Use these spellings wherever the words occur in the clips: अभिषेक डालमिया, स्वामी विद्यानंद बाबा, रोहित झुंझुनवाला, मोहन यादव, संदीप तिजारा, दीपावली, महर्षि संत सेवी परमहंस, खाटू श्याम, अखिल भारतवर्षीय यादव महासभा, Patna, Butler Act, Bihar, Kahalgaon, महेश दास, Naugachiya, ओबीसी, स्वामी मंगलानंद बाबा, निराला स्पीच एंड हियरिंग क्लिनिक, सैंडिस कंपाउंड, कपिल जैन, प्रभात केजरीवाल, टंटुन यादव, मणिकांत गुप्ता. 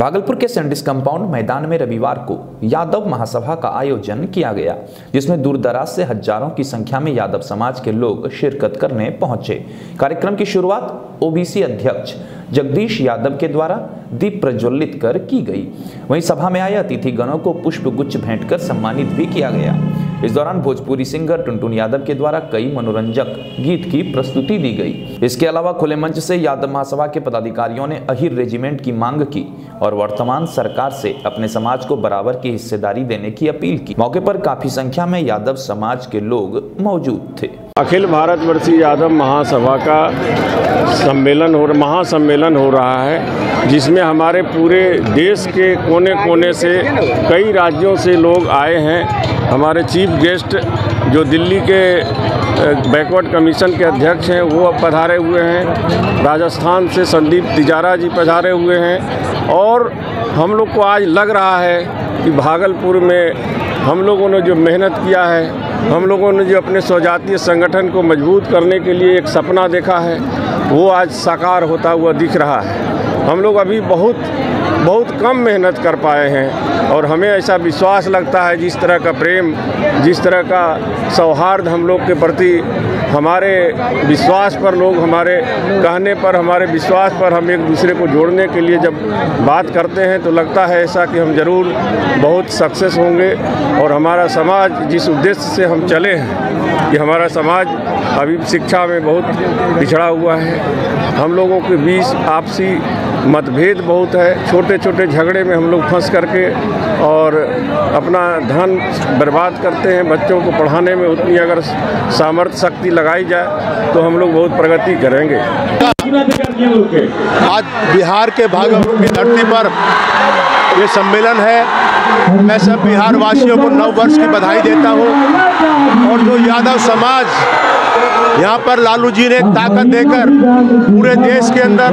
भागलपुर के सैंडिस कंपाउंड मैदान में रविवार को यादव महासभा का आयोजन किया गया, जिसमें दूर दराज से हजारों की संख्या में यादव समाज के लोग शिरकत करने पहुंचे। कार्यक्रम की शुरुआत ओबीसी अध्यक्ष जगदीश यादव के द्वारा दीप प्रज्वलित कर की गई। वहीं सभा में आए अतिथिगणों को पुष्पगुच्छ भेंट कर सम्मानित भी किया गया। इस दौरान भोजपुरी सिंगर टंटुन यादव के द्वारा कई मनोरंजक गीत की प्रस्तुति दी गई। इसके अलावा खुले मंच से यादव महासभा के पदाधिकारियों ने अहिर रेजिमेंट की मांग की और वर्तमान सरकार से अपने समाज को बराबर की हिस्सेदारी देने की अपील की। मौके पर काफी संख्या में यादव समाज के लोग मौजूद थे। अखिल भारतवर्षीय यादव महासभा का महासम्मेलन हो रहा है, जिसमें हमारे पूरे देश के कोने कोने से कई राज्यों से लोग आए हैं। हमारे चीफ गेस्ट जो दिल्ली के बैकवर्ड कमीशन के अध्यक्ष हैं वो अब पधारे हुए हैं, राजस्थान से संदीप तिजारा जी पधारे हुए हैं। और हम लोग को आज लग रहा है कि भागलपुर में हम लोगों ने जो मेहनत किया है, हम लोगों ने जो अपने स्वजातीय संगठन को मजबूत करने के लिए एक सपना देखा है, वो आज साकार होता हुआ दिख रहा है। हम लोग अभी बहुत कम मेहनत कर पाए हैं और हमें ऐसा विश्वास लगता है, जिस तरह का प्रेम, जिस तरह का सौहार्द हम लोग के प्रति, हमारे विश्वास पर लोग, हमारे कहने पर, हमारे विश्वास पर हम एक दूसरे को जोड़ने के लिए जब बात करते हैं तो लगता है ऐसा कि हम ज़रूर बहुत सक्सेस होंगे। और हमारा समाज जिस उद्देश्य से हम चले हैं कि हमारा समाज अभी शिक्षा में बहुत पिछड़ा हुआ है, हम लोगों के बीच आपसी मतभेद बहुत है, छोटे छोटे झगड़े में हम लोग फंस करके और अपना धन बर्बाद करते हैं। बच्चों को पढ़ाने में उतनी अगर सामर्थ्य शक्ति लगाई जाए तो हम लोग बहुत प्रगति करेंगे। आज बिहार के भागलपुर की धरती पर ये सम्मेलन है। मैं सब बिहार वासियों को नव वर्ष की बधाई देता हूँ। और जो यादव समाज यहाँ पर लालू जी ने ताकत देकर पूरे देश के अंदर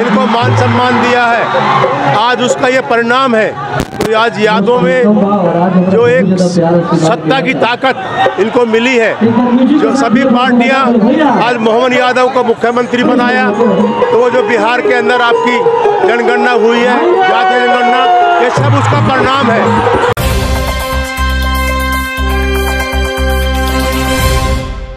इनको मान सम्मान दिया है, आज उसका ये परिणाम है। तो आज यादों में जो एक सत्ता की ताकत इनको मिली है, जो सभी पार्टियाँ आज मोहन यादव को मुख्यमंत्री बनाया, तो वो जो बिहार के अंदर आपकी जनगणना हुई है, जाति जनगणना, ये सब उसका परिणाम है।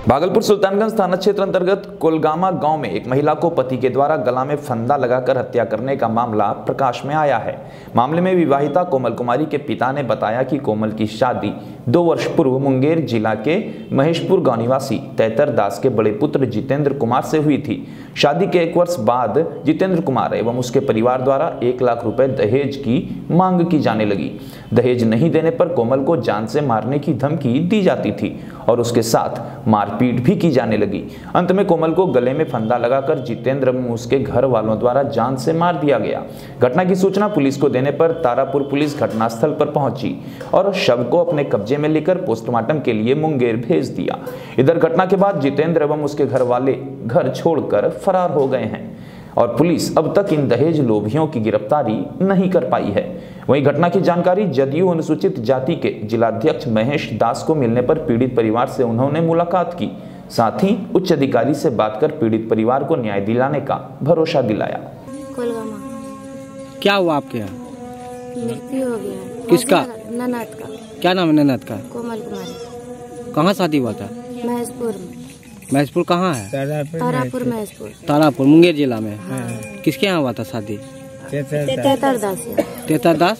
भागलपुर सुल्तानगंज थाना क्षेत्र अंतर्गत कोलगामा गांव में एक महिला को पति के द्वारा गला में फंदा लगाकर हत्या करने का मामला प्रकाश में आया है। मामले में विवाहिता कोमल कुमारी के पिता ने बताया कि कोमल की शादी 2 वर्ष पूर्व मुंगेर जिला के महेशपुर गांव निवासी तेतर दास के बड़े पुत्र जितेंद्र कुमार से हुई थी। शादी के 1 वर्ष बाद जितेंद्र कुमार एवं उसके परिवार द्वारा 1 लाख रुपए दहेज की मांग की जाने लगी। दहेज नहीं देने पर कोमल को जान से मारने की धमकी दी जाती थी और उसके साथ मारपीट भी की जाने लगी। अंत में कोमल को गले में फंदा लगाकर जितेंद्र उसके घर वालों द्वारा जान से मार दिया गया। घटना की सूचना पुलिस को देने पर तारापुर पुलिस घटनास्थल पर पहुंची और शव को अपने कब्जे में लेकर पोस्टमार्टम के लिए मुंगेर भेज दिया। इधर घटना के बाद जितेंद्र एवं उसके घर वाले घर छोड़कर फरार हो गए हैं और पुलिस अब तक इन दहेज लोभियों की गिरफ्तारी नहीं कर पाई है। वहीं घटना की जानकारी जदयू अनुसूचित जाति के जिलाध्यक्ष महेश दास को मिलने पर पीड़ित परिवार से उन्होंने मुलाकात की, साथ ही उच्च अधिकारी से बात कर पीड़ित परिवार को न्याय दिलाने का भरोसा दिलाया। क्या हुआ आपके यहाँ? मृत्यु हो गया। किसका? ननद का। क्या नाम है ननद का? कोमल कुमारी। कहाँ शादी हुआ था? महेशपुर। महेशपुर कहाँ है? तारापुर। महेशपुर तारापुर मुंगेर जिला में। हाँ। किसके यहाँ हुआ था शादी? तेतर दास। तेतर दास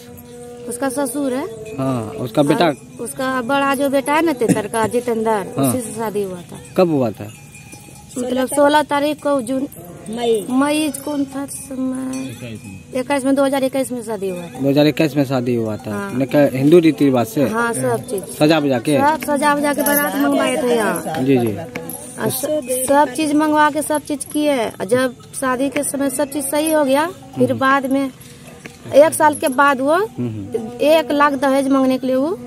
उसका ससुर है। हाँ। उसका बेटा, उसका बड़ा जो बेटा है ना तेतर का, जितेंद्र, उसी से शादी हुआ था। कब हुआ था? मतलब 16 तारीख को, जून मई कौन था? 21 में 2021 में शादी हुआ। 2021 में शादी हुआ था। हाँ। हिंदू रीति रिवाज से। हाँ, सब चीज सजा बजा के बारात मंगवाए थे यहाँ। जी जी। सब चीज मंगवा के सब चीज किए। जब शादी के समय सब चीज सही हो गया, फिर बाद में 1 साल के बाद वो 1 लाख दहेज मांगने के लिए वो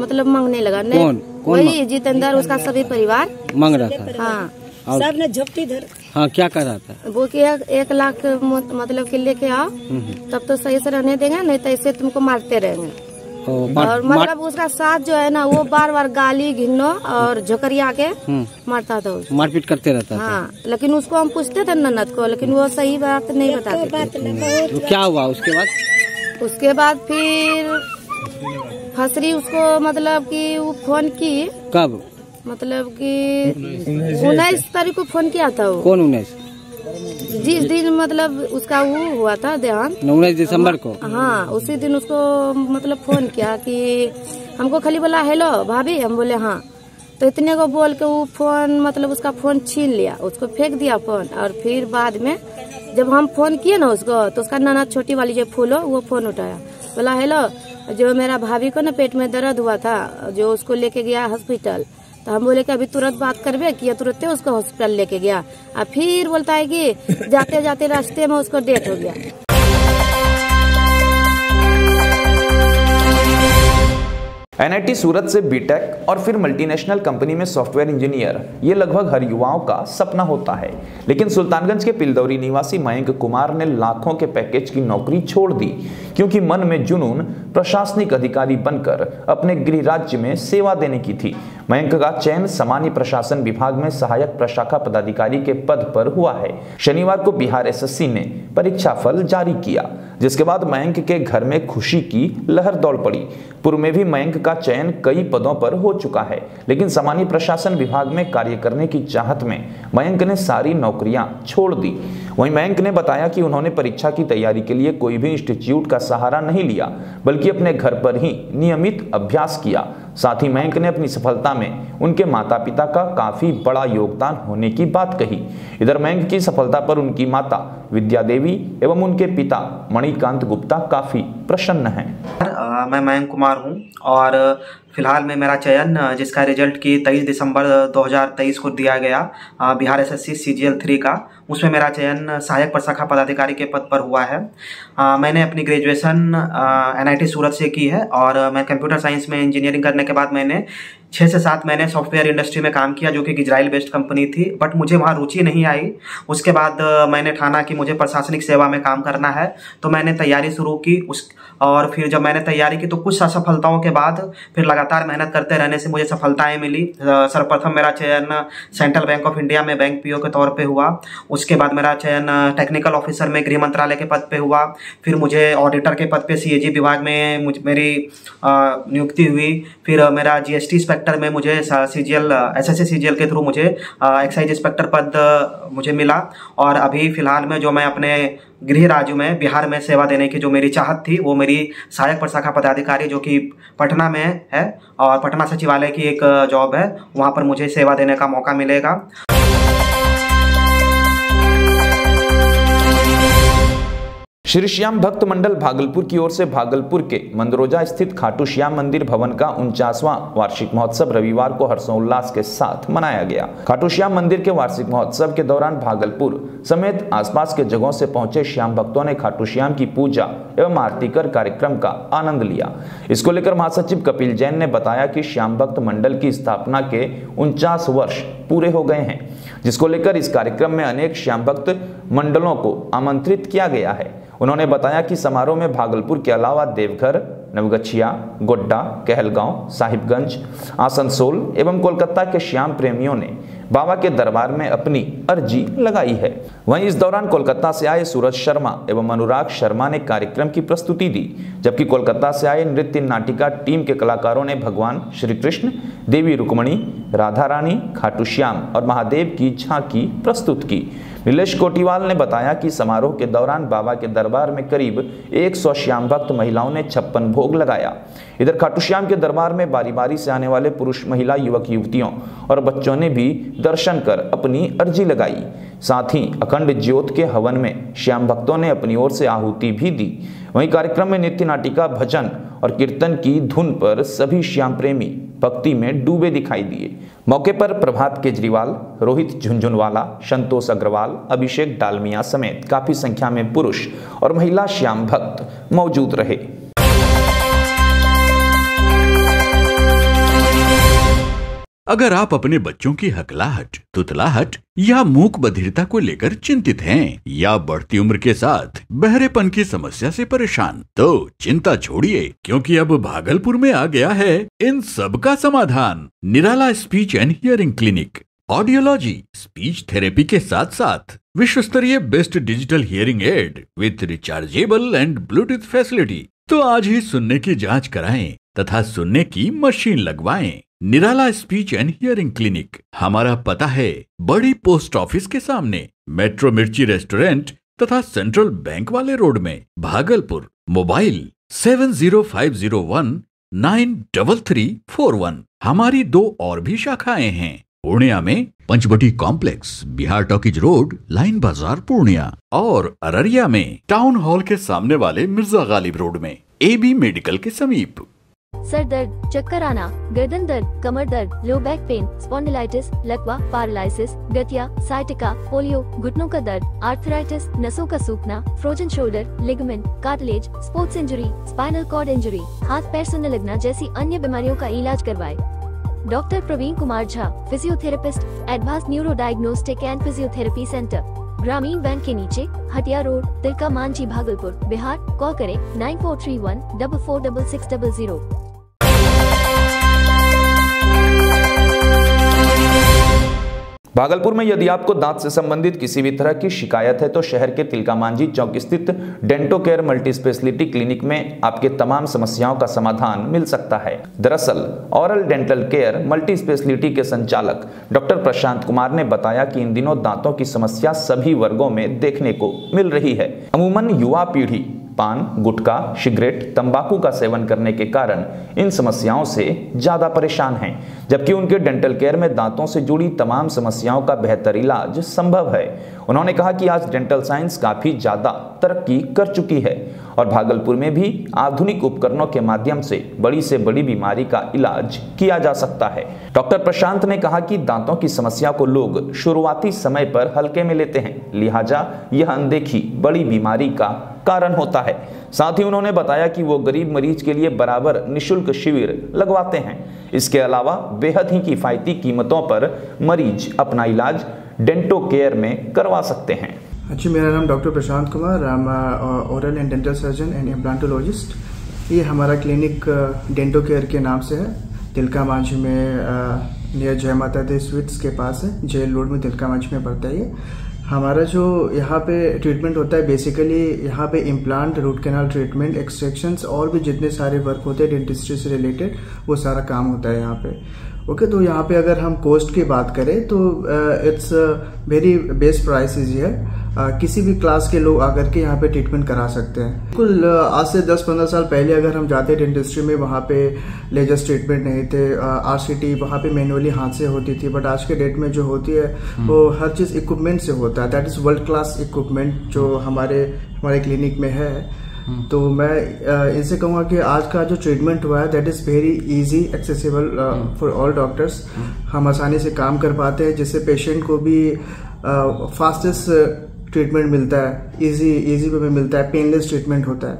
मतलब मांगने लगा। नहीं, वही जितेंद्र उसका सभी परिवार मांग रहा था। हाँ। सब ने झपटी धर। हाँ। क्या कर रहा था वो? कि 1 लाख मतलब कि लेके आओ, तब तो सही से रहने देंगे, नहीं तो ऐसे तुमको मारते रहेंगे। और मतलब उसका साथ जो है ना वो बार बार गाली घिनो और झोकरिया के मारता था, मारपीट करते रहता था। हाँ, लेकिन उसको हम पूछते थे ननद को, लेकिन वो सही बात नहीं बताते। क्या हुआ उसके बाद? उसके बाद फिर फसरी उसको मतलब कि वो फोन की, कब मतलब कि 19 तारीख को फोन किया था वो। कौन 19? जिस दिन मतलब उसका वो हुआ था देहांत, 19 दिसंबर को। हाँ, उसी दिन उसको मतलब फोन किया कि हमको खाली बोला हेलो भाभी, हम बोले हाँ। तो इतने को बोल के वो फोन मतलब उसका फोन छीन लिया, उसको फेंक दिया फोन। और फिर बाद में जब हम फोन किए ना उसको, तो उसका नाना छोटी वाली जो फूल हो वो फोन उठाया, बोला हेलो, जो मेरा भाभी को ना पेट में दर्द हुआ था जो उसको लेके गया हॉस्पिटल। तो हम बोले कि अभी तुरंत बात करबे किया, तुरंत उसको हॉस्पिटल लेके गया। और फिर बोलता है कि जाते जाते रास्ते में उसको डेथ हो गया। एनआईटी सूरत से बीटेक और फिर मल्टीनेशनल कंपनी में सॉफ्टवेयर इंजीनियर, ये लगभग हर युवाओं का सपना होता है। लेकिन सुल्तानगंज के पिलदौरी निवासी मयंक कुमार ने लाखों के पैकेज की नौकरी छोड़ दी, क्योंकि मन में जुनून प्रशासनिक अधिकारी बनकर अपने गृह राज्य में सेवा देने की थी। मयंक का चयन सामान्य प्रशासन विभाग में सहायक प्रशाखा पदाधिकारी के पद पर हुआ है। शनिवार को बिहार SSC ने परीक्षा फल जारी किया, जिसके बाद मयंक के घर में खुशी की लहर दौड़ पड़ी। पूर्व में भी मयंक का चयन कई पदों पर हो चुका है, लेकिन सामान्य प्रशासन विभाग में कार्य करने की चाहत में मयंक ने सारी नौकरियां छोड़ दी। वहीं मयंक ने बताया कि उन्होंने परीक्षा की तैयारी के लिए कोई भी इंस्टीट्यूट का सहारा नहीं लिया, बल्कि अपने घर पर ही नियमित अभ्यास किया। साथ ही मयंक ने अपनी सफलता में उनके माता पिता का काफी बड़ा योगदान होने की बात कही। इधर मयंक की सफलता पर उनकी माता विद्यादेवी एवं उनके पिता मणिकांत गुप्ता काफी प्रसन्न हैं। मैं मयंक कुमार हूं और फिलहाल में मेरा चयन, जिसका रिजल्ट की 23 दिसंबर 2023 को दिया गया बिहार SSC CGL 3 का, उसमें मेरा चयन सहायक प्रशाखा पदाधिकारी के पद पर हुआ है। मैंने अपनी ग्रेजुएशन NIT सूरत से की है और मैं कंप्यूटर साइंस में इंजीनियरिंग करने के बाद मैंने 6 से 7 महीने सॉफ्टवेयर इंडस्ट्री में काम किया, जो कि इजराइल बेस्ड कंपनी थी, बट मुझे वहाँ रुचि नहीं आई। उसके बाद मैंने ठाना कि मुझे प्रशासनिक सेवा में काम करना है, तो मैंने तैयारी शुरू की। और फिर जब मैंने तैयारी की तो कुछ असफलताओं के बाद फिर लगातार मेहनत करते रहने से मुझे सफलताएं मिली। सर्वप्रथम मेरा चयन सेंट्रल बैंक ऑफ इंडिया में बैंक PO के तौर पे हुआ। उसके बाद मेरा चयन टेक्निकल ऑफिसर में गृह मंत्रालय के पद पे हुआ। फिर मुझे ऑडिटर के पद पे CAG विभाग में मेरी नियुक्ति हुई। फिर मेरा GST इंस्पेक्टर में मुझे SSC CGL के थ्रू मुझे एक्साइज इंस्पेक्टर पद मुझे मिला। और अभी फिलहाल में जो मैं अपने गृह राज्य में बिहार में सेवा देने की जो मेरी चाहत थी, वो मेरी सहायक प्रशाखा पदाधिकारी जो कि पटना में है और पटना सचिवालय की एक जॉब है, वहाँ पर मुझे सेवा देने का मौका मिलेगा। श्री श्याम भक्त मंडल भागलपुर की ओर से भागलपुर के मंदरोजा स्थित खाटू श्याम मंदिर भवन का 49वां वार्षिक महोत्सव रविवार को हर्षोल्लास के साथ मनाया गया। खाटू श्याम मंदिर के वार्षिक महोत्सव के दौरान भागलपुर समेत आसपास के जगहों से पहुंचे श्याम भक्तों ने खाटू श्याम की पूजा एवं आरती कर कार्यक्रम का आनंद लिया। इसको लेकर महासचिव कपिल जैन ने बताया कि श्याम भक्त मंडल की स्थापना के 49 वर्ष पूरे हो गए हैं, जिसको लेकर इस कार्यक्रम में अनेक श्याम भक्त मंडलों को आमंत्रित किया गया है। उन्होंने बताया कि समारोह में भागलपुर के अलावा देवघर, नवगछिया, गोड्डा, कहलगांव, साहिबगंज, आसनसोल एवं कोलकाता के श्याम प्रेमियों ने बाबा के दरबार में अपनी अर्जी लगाई है। वहीं इस दौरान कोलकाता से आए सूरज शर्मा एवं अनुराग शर्मा ने कार्यक्रम की प्रस्तुति दी, जबकि कोलकाता से आए नृत्य नाटिका टीम के कलाकारों ने भगवान श्री कृष्ण, देवी रुक्मणी, राधा रानी, खाटू श्याम और महादेव की झांकी प्रस्तुत की। निलेश कोटीवाल ने बताया कि समारोह के दौरान बाबा के दरबार में करीब 100 श्याम भक्त महिलाओं ने 56 भोग लगाया। इधर खाटू श्याम के दरबार में बारी बारी से आने वाले पुरुष, महिला, युवक, युवतियों और बच्चों ने भी दर्शन कर अपनी अर्जी लगाई। साथ ही अखंड ज्योत के हवन में श्याम भक्तों ने अपनी ओर से आहुति भी दी। वहीं कार्यक्रम में नृत्य नाटिका, भजन और कीर्तन की धुन पर सभी श्याम प्रेमी भक्ति में डूबे दिखाई दिए। मौके पर प्रभात केजरीवाल, रोहित झुंझुनवाला, संतोष अग्रवाल, अभिषेक डालमिया समेत काफी संख्या में पुरुष और महिला श्याम भक्त मौजूद रहे। अगर आप अपने बच्चों की हकलाहट, तुतलाहट या मूक बधिरता को लेकर चिंतित हैं या बढ़ती उम्र के साथ बहरेपन की समस्या से परेशान, तो चिंता छोड़िए क्योंकि अब भागलपुर में आ गया है इन सब का समाधान। निराला स्पीच एंड हियरिंग क्लिनिक audiology, speech therapy के साथ साथ विश्व स्तरीय best digital hearing aid with rechargeable and Bluetooth facility. तो आज ही सुनने की जांच कराएं तथा सुनने की मशीन लगवाएं। निराला स्पीच एंड हियरिंग क्लिनिक। हमारा पता है बड़ी पोस्ट ऑफिस के सामने, मेट्रो मिर्ची रेस्टोरेंट तथा सेंट्रल बैंक वाले रोड में, भागलपुर। मोबाइल 7050193341। हमारी दो और भी शाखाएं हैं, पूर्णिया में Panchvati complex, Bihar talkies road, line बाजार, पूर्णिया, और अररिया में टाउन हॉल के सामने वाले मिर्जा गालिब रोड में, एबी मेडिकल के समीप। सर दर्द, चक्कर आना, गर्दन दर्द, कमर दर्द, लो बैक पेन, स्पॉन्डिलाइटिस, लकवा, पैरालिसिस, गठिया, साइटिका, पोलियो, घुटनों का दर्द, आर्थराइटिस, नसों का सूखना, frozen shoulder, ligament, cartilage, sports injury, spinal cord injury, हाथ पैर सुन्न लगना जैसी अन्य बीमारियों का इलाज करवाए। Doctor Praveen Kumar Jha, physiotherapist, advance neuro diagnostic and physiotherapy centre, Gramin bank के नीचे, हटिया रोड, तिलका मांझी, भागलपुर, बिहार। कॉल करें 9431446600। भागलपुर में यदि आपको दांत से संबंधित किसी भी तरह की शिकायत है तो शहर के तिलकामांझी चौक स्थित dento care multi speciality clinic में आपके तमाम समस्याओं का समाधान मिल सकता है। दरअसल oral dental care multi speciality के संचालक डॉक्टर प्रशांत कुमार ने बताया कि इन दिनों दांतों की समस्या सभी वर्गों में देखने को मिल रही है। अमूमन युवा पीढ़ी पान, गुटखा, सिगरेट, तंबाकू का सेवन करने के कारण इन समस्याओं से ज़्यादा परेशान हैं, जबकि उनके डेंटल केयर में दांतों से जुड़ी तमाम समस्याओं का बेहतर इलाज संभव है। उन्होंने कहा कि आज डेंटल साइंस काफ़ी ज़्यादा तरक्की कर चुकी है और भागलपुर में भी आधुनिक उपकरणों के माध्यम से बड़ी बीमारी का इलाज किया जा सकता है। डॉक्टर प्रशांत ने कहा कि दांतों की समस्या को लोग शुरुआती समय पर हल्के में लेते हैं, लिहाजा यह अनदेखी बड़ी बीमारी का कारण होता है। साथ ही उन्होंने बताया कि वो गरीब मरीज के लिए बराबर निशुल्क शिविर लगवाते हैं। इसके अलावा बेहद ही किफायती कीमतों पर मरीज अपना इलाज डेंटो केयर में करवा सकते हैं। जी, मेरा नाम doctor Prashant Kumar, I am oral and dental surgeon and implantologist. ये हमारा क्लिनिक डेंटो केयर के नाम से है, तिलका मांझी में, नियर जय माता दी स्वीट्स के पास है, जेल रोड में, तिलका मांझी में पड़ता है ये। हमारा जो यहाँ पे ट्रीटमेंट होता है बेसिकली यहाँ पे implant, root canal treatment, extractions और भी जितने सारे वर्क होते हैं डेंटिस्ट्री से रिलेटेड, वो सारा काम होता है यहाँ पे। ओके, तो यहाँ पे अगर हम कॉस्ट की बात करें तो इट्स वेरी बेस्ट प्राइसेस है। किसी भी क्लास के लोग आकर के यहाँ पे ट्रीटमेंट करा सकते हैं। बिल्कुल आज से 10-15 साल पहले अगर हम जाते डेंटिस्ट्री में, वहाँ पे लेजर्स ट्रीटमेंट नहीं थे, RCT वहाँ पे मैनुअली हाथ से होती थी, बट आज के डेट में जो होती है वो हर चीज़ इक्विपमेंट से होता है। That is world class equipment जो हमारे क्लिनिक में है। तो मैं इनसे कहूँगा कि आज का जो ट्रीटमेंट हुआ है that is very easy, accessible for all doctors. हम आसानी से काम कर पाते हैं जिससे पेशेंट को भी फास्टेस्ट ट्रीटमेंट मिलता है, इजी वे में मिलता है, पेनलेस ट्रीटमेंट होता है।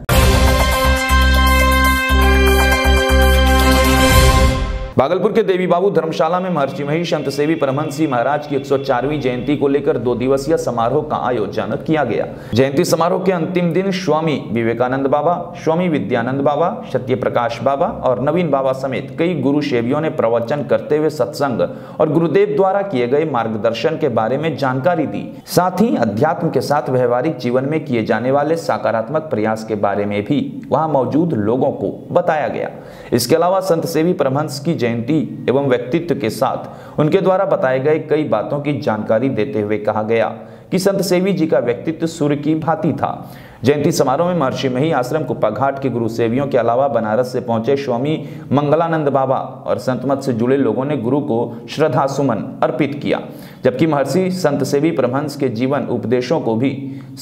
भागलपुर के देवी बाबू धर्मशाला में महर्षि महेश अंतसेवी परमहंस जी महाराज की 104वीं जयंती को लेकर 2 दिवसीय समारोह का आयोजन किया गया। जयंती समारोह के अंतिम दिन स्वामी विवेकानंद बाबा, स्वामी विद्यानंद बाबा, सत्य प्रकाश बाबा और नवीन बाबा समेत कई गुरु सेवियों ने प्रवचन करते हुए सत्संग और गुरुदेव द्वारा किए गए मार्गदर्शन के बारे में जानकारी दी। साथ ही अध्यात्म के साथ व्यवहारिक जीवन में किए जाने वाले सकारात्मक प्रयास के बारे में भी वहाँ मौजूद लोगों को बताया गया। इसके अलावा संत सेवी परमहंस की जयंती एवं व्यक्तित्व के साथ उनके द्वारा बताए गए कई बातों की जानकारी देते हुए कहा गया कि संत सेवी जी का व्यक्तित्व सूर्य की भांति था। जयंती समारोह में महर्षि मही आश्रम कुपाघाट के गुरु सेवियों के अलावा बनारस से पहुंचे स्वामी मंगलानंद बाबा और संतमत से जुड़े लोगों ने गुरु को श्रद्धा सुमन अर्पित किया, जबकि महर्षि संत सेवी परमहंस के जीवन उपदेशों को भी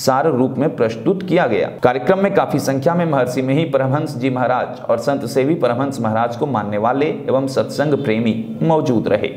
सार रूप में प्रस्तुत किया गया। कार्यक्रम में काफी संख्या में महर्षि मही परमहंस जी महाराज और संत सेवी परमहंस महाराज को मानने वाले एवं सत्संग प्रेमी मौजूद रहे।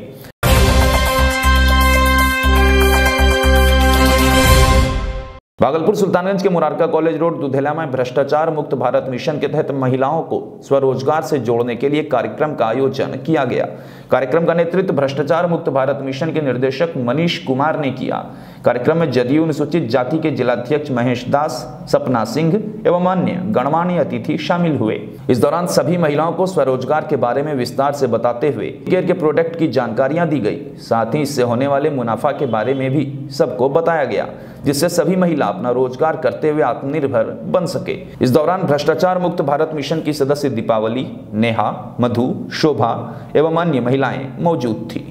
भागलपुर सुल्तानगंज के मुरारका कॉलेज रोड दुधेला में भ्रष्टाचार मुक्त भारत मिशन के तहत महिलाओं को स्वरोजगार से जोड़ने के लिए कार्यक्रम का आयोजन किया गया। कार्यक्रम का नेतृत्व भ्रष्टाचार मुक्त भारत मिशन के निर्देशक मनीष कुमार ने किया। कार्यक्रम में जदयू अनुसूचित जाति के जिलाध्यक्ष महेश दास, सपना सिंह एवं अन्य गणमान्य अतिथि शामिल हुए। इस दौरान सभी महिलाओं को स्वरोजगार के बारे में विस्तार से बताते हुए केयर के प्रोडक्ट की जानकारियां दी गई। साथ ही इससे होने वाले मुनाफा के बारे में भी सबको बताया गया, जिससे सभी महिला अपना रोजगार करते हुए आत्मनिर्भर बन सके। इस दौरान भ्रष्टाचार मुक्त भारत मिशन की सदस्य दीपावली, नेहा, मधु, शोभा एवं अन्य महिलाएं मौजूद थी।